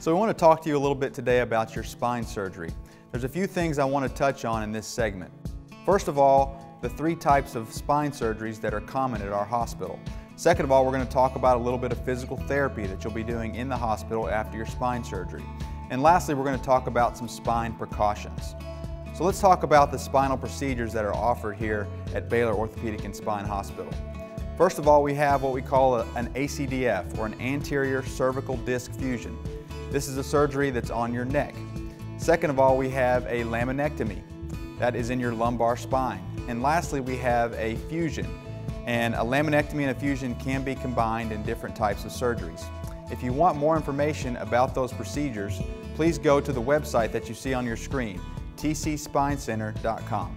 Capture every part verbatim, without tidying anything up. So we want to talk to you a little bit today about your spine surgery. There's a few things I want to touch on in this segment. First of all, the three types of spine surgeries that are common at our hospital. Second of all, we're going to talk about a little bit of physical therapy that you'll be doing in the hospital after your spine surgery. And lastly, we're going to talk about some spine precautions. So let's talk about the spinal procedures that are offered here at Baylor Orthopedic and Spine Hospital. First of all, we have what we call a, an A C D F, or an anterior cervical disc fusion. This is a surgery that's on your neck. Second of all, we have a laminectomy. That is in your lumbar spine. And lastly, we have a fusion. And a laminectomy and a fusion can be combined in different types of surgeries. If you want more information about those procedures, please go to the website that you see on your screen, t c spine center dot com.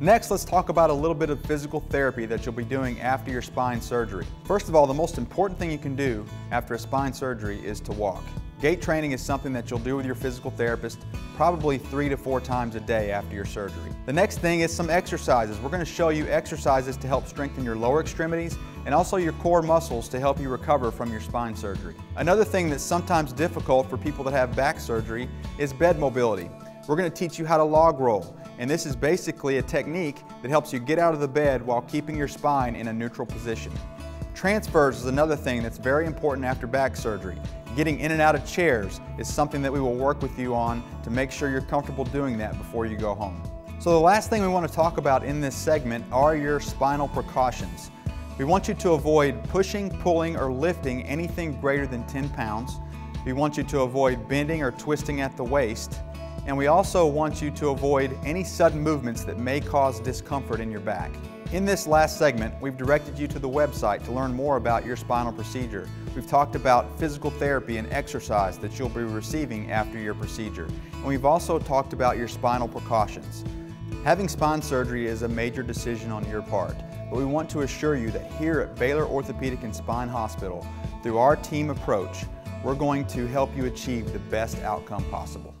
Next, let's talk about a little bit of physical therapy that you'll be doing after your spine surgery. First of all, the most important thing you can do after a spine surgery is to walk. Gait training is something that you'll do with your physical therapist probably three to four times a day after your surgery. The next thing is some exercises. We're going to show you exercises to help strengthen your lower extremities and also your core muscles to help you recover from your spine surgery. Another thing that's sometimes difficult for people that have back surgery is bed mobility. We're going to teach you how to log roll, and this is basically a technique that helps you get out of the bed while keeping your spine in a neutral position. Transfers is another thing that's very important after back surgery. Getting in and out of chairs is something that we will work with you on to make sure you're comfortable doing that before you go home. So the last thing we want to talk about in this segment are your spinal precautions. We want you to avoid pushing, pulling, or lifting anything greater than ten pounds. We want you to avoid bending or twisting at the waist. And we also want you to avoid any sudden movements that may cause discomfort in your back. In this last segment, we've directed you to the website to learn more about your spinal procedure. We've talked about physical therapy and exercise that you'll be receiving after your procedure. And we've also talked about your spinal precautions. Having spine surgery is a major decision on your part, but we want to assure you that here at Baylor Orthopedic and Spine Hospital, through our team approach, we're going to help you achieve the best outcome possible.